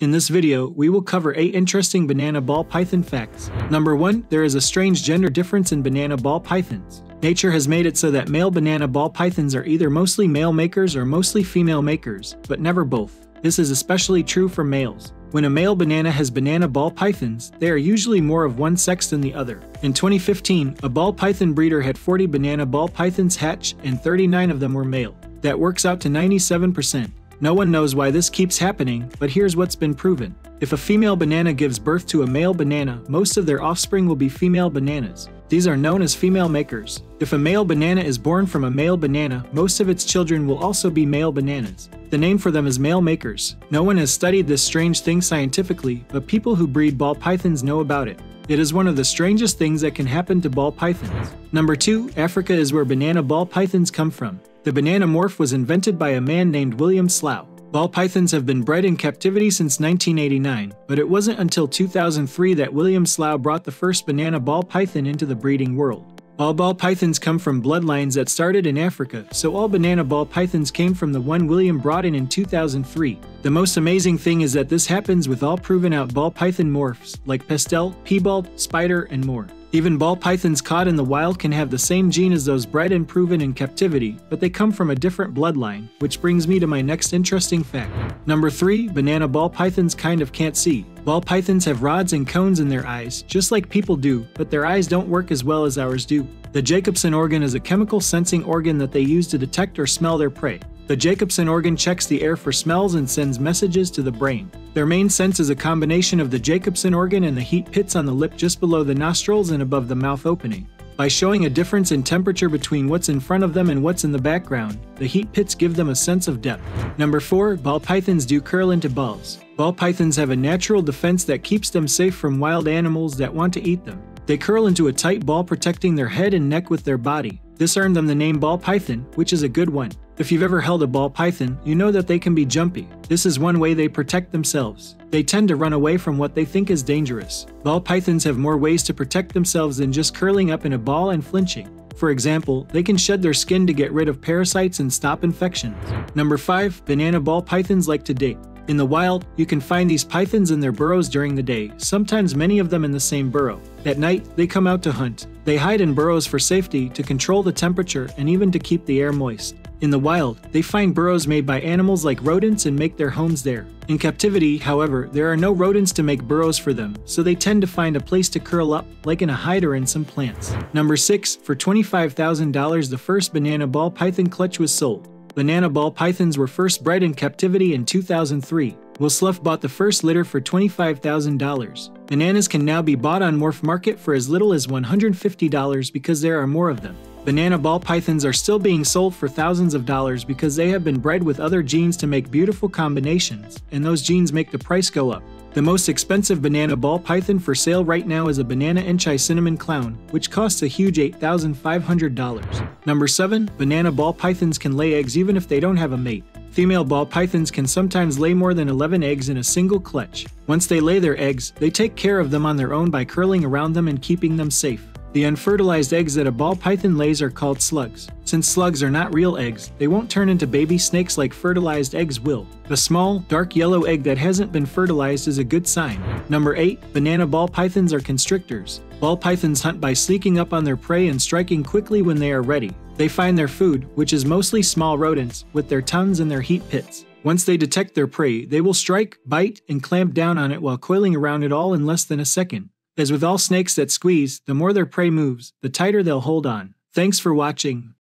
In this video, we will cover 8 interesting banana ball python facts. Number 1, there is a strange gender difference in banana ball pythons. Nature has made it so that male banana ball pythons are either mostly male makers or mostly female makers, but never both. This is especially true for males. When a male banana has banana ball pythons, they are usually more of one sex than the other. In 2015, a ball python breeder had 40 banana ball pythons hatch, and 39 of them were male. That works out to 97%. No one knows why this keeps happening, but here's what's been proven. If a female banana gives birth to a male banana, most of their offspring will be female bananas. These are known as female makers. If a male banana is born from a male banana, most of its children will also be male bananas. The name for them is male makers. No one has studied this strange thing scientifically, but people who breed ball pythons know about it. It is one of the strangest things that can happen to ball pythons. Number 2, Africa is where banana ball pythons come from. The banana morph was invented by a man named William Slough. Ball pythons have been bred in captivity since 1989, but it wasn't until 2003 that William Slough brought the first banana ball python into the breeding world. All ball pythons come from bloodlines that started in Africa, so all banana ball pythons came from the one William brought in 2003. The most amazing thing is that this happens with all proven-out ball python morphs, like pastel, piebald, spider, and more. Even ball pythons caught in the wild can have the same gene as those bred and proven in captivity, but they come from a different bloodline, which brings me to my next interesting fact. Number 3, banana ball pythons kind of can't see. Ball pythons have rods and cones in their eyes, just like people do, but their eyes don't work as well as ours do. The Jacobson organ is a chemical sensing organ that they use to detect or smell their prey. The Jacobson organ checks the air for smells and sends messages to the brain. Their main sense is a combination of the Jacobson organ and the heat pits on the lip just below the nostrils and above the mouth opening. By showing a difference in temperature between what's in front of them and what's in the background, the heat pits give them a sense of depth. Number 4, ball pythons do curl into balls. Ball pythons have a natural defense that keeps them safe from wild animals that want to eat them. They curl into a tight ball, protecting their head and neck with their body. This earned them the name ball python, which is a good one. If you've ever held a ball python, you know that they can be jumpy. This is one way they protect themselves. They tend to run away from what they think is dangerous. Ball pythons have more ways to protect themselves than just curling up in a ball and flinching. For example, they can shed their skin to get rid of parasites and stop infections. Number 5, banana ball pythons like to date. In the wild, you can find these pythons in their burrows during the day, sometimes many of them in the same burrow. At night, they come out to hunt. They hide in burrows for safety, to control the temperature, and even to keep the air moist. In the wild, they find burrows made by animals like rodents and make their homes there. In captivity, however, there are no rodents to make burrows for them, so they tend to find a place to curl up, like in a hide or in some plants. Number 6, for $25,000 the first banana ball python clutch was sold. Banana ball pythons were first bred in captivity in 2003. William Slough bought the first litter for $25,000. Bananas can now be bought on Morph Market for as little as $150 because there are more of them. Banana ball pythons are still being sold for thousands of dollars because they have been bred with other genes to make beautiful combinations, and those genes make the price go up. The most expensive banana ball python for sale right now is a banana enchi cinnamon clown, which costs a huge $8,500. Number 7, banana ball pythons can lay eggs even if they don't have a mate. Female ball pythons can sometimes lay more than 11 eggs in a single clutch. Once they lay their eggs, they take care of them on their own by curling around them and keeping them safe. The unfertilized eggs that a ball python lays are called slugs. Since slugs are not real eggs, they won't turn into baby snakes like fertilized eggs will. The small, dark yellow egg that hasn't been fertilized is a good sign. Number 8, banana ball pythons are constrictors. Ball pythons hunt by sneaking up on their prey and striking quickly when they are ready. They find their food, which is mostly small rodents, with their tongues in their heat pits. Once they detect their prey, they will strike, bite, and clamp down on it while coiling around it all in less than a second. As with all snakes that squeeze, the more their prey moves, the tighter they'll hold on. Thanks for watching.